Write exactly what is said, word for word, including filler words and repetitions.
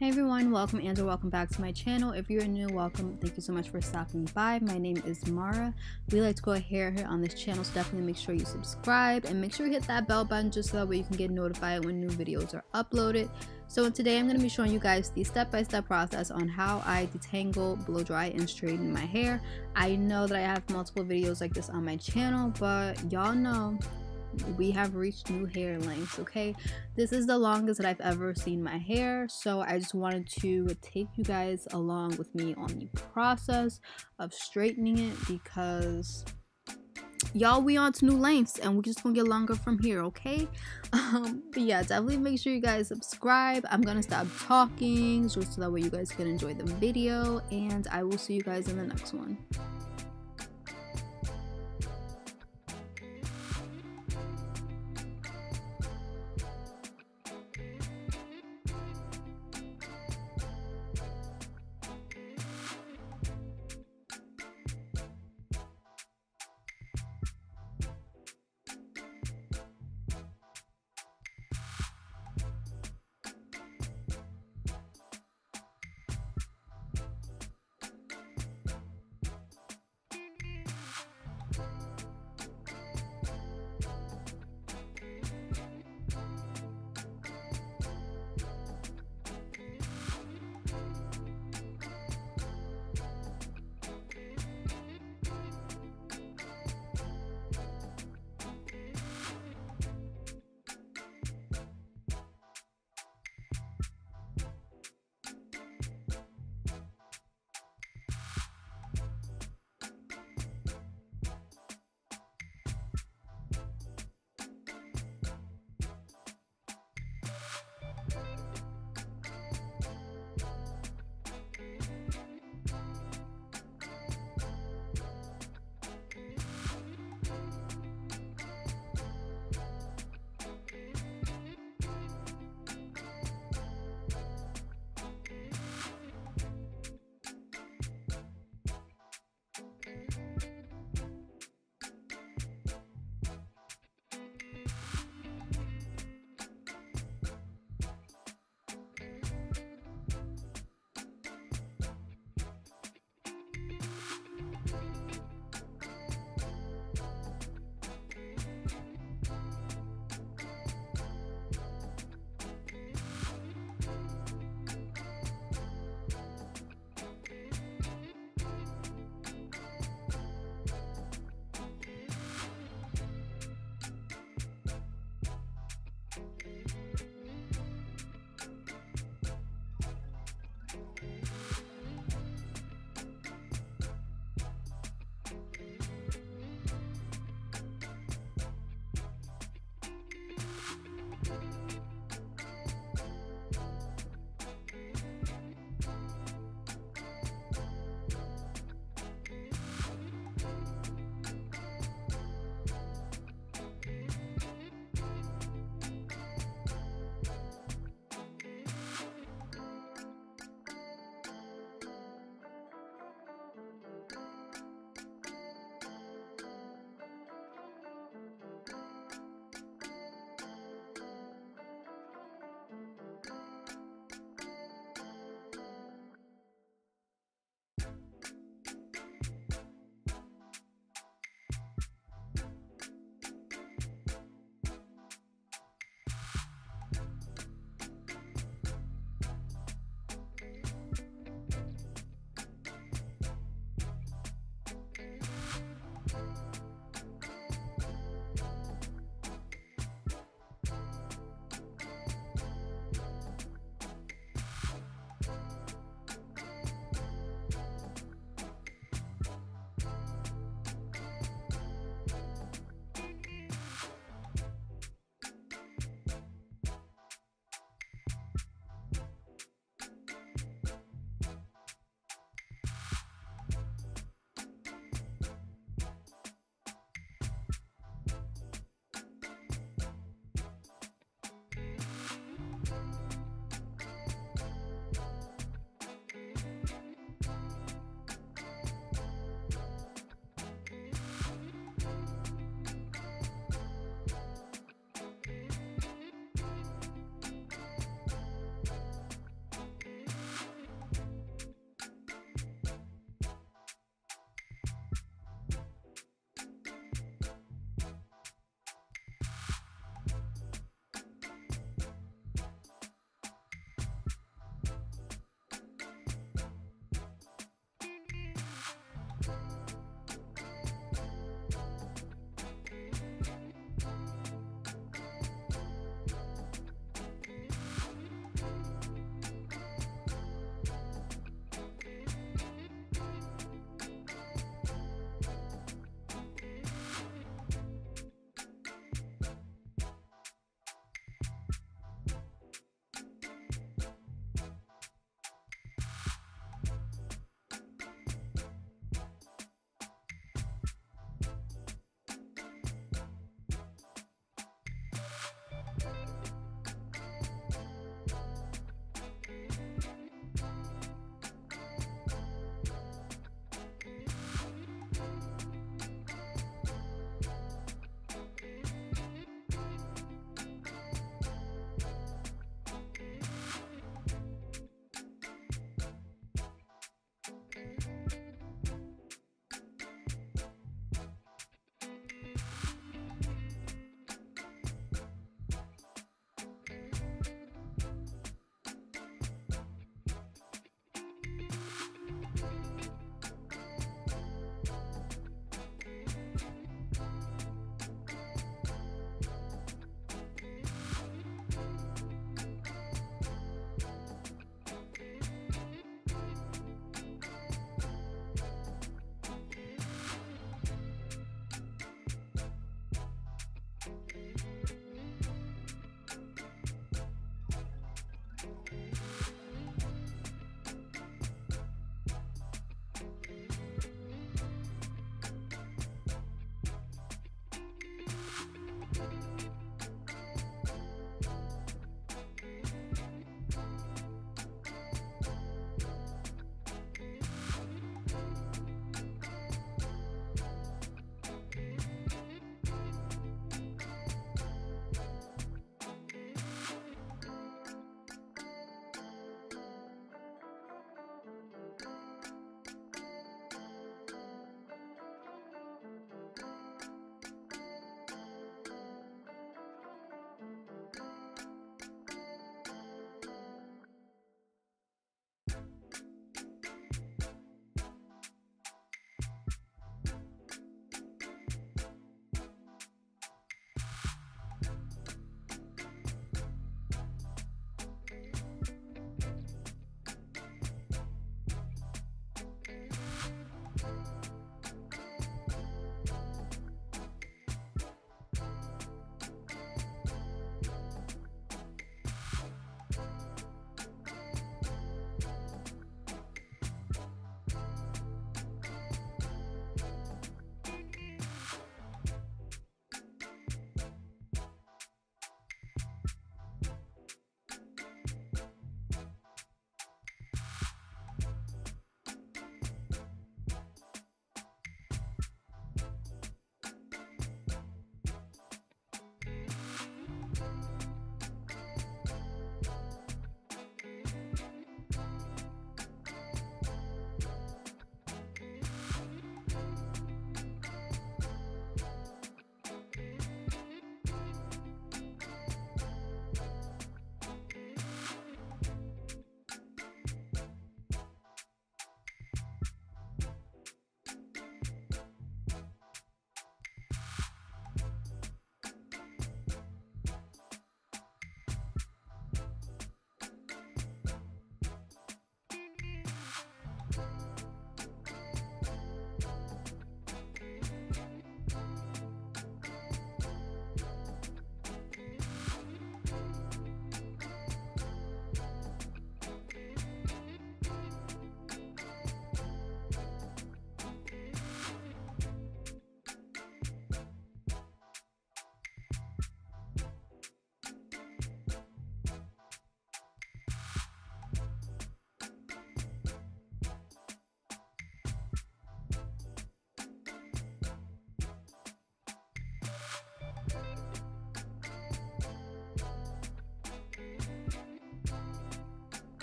Hey everyone, welcome and welcome back to my channel. If you're new, welcome. Thank you so much for stopping by. My name is Mara. We like to go hair here on this channel, so definitely make sure you subscribe and make sure you hit that bell button just so that way you can get notified when new videos are uploaded. So today I'm going to be showing you guys the step-by-step process on how I detangle, blow dry, and straighten my hair. I know that I have multiple videos like this on my channel, but y'all know we have reached new hair lengths. Okay, this is the longest that I've ever seen my hair, so I just wanted to take you guys along with me on the process of straightening it, because y'all, we on to new lengths and we're just gonna get longer from here. Okay, um but yeah, definitely make sure you guys subscribe. I'm gonna stop talking just so that way you guys can enjoy the video, and I will see you guys in the next one.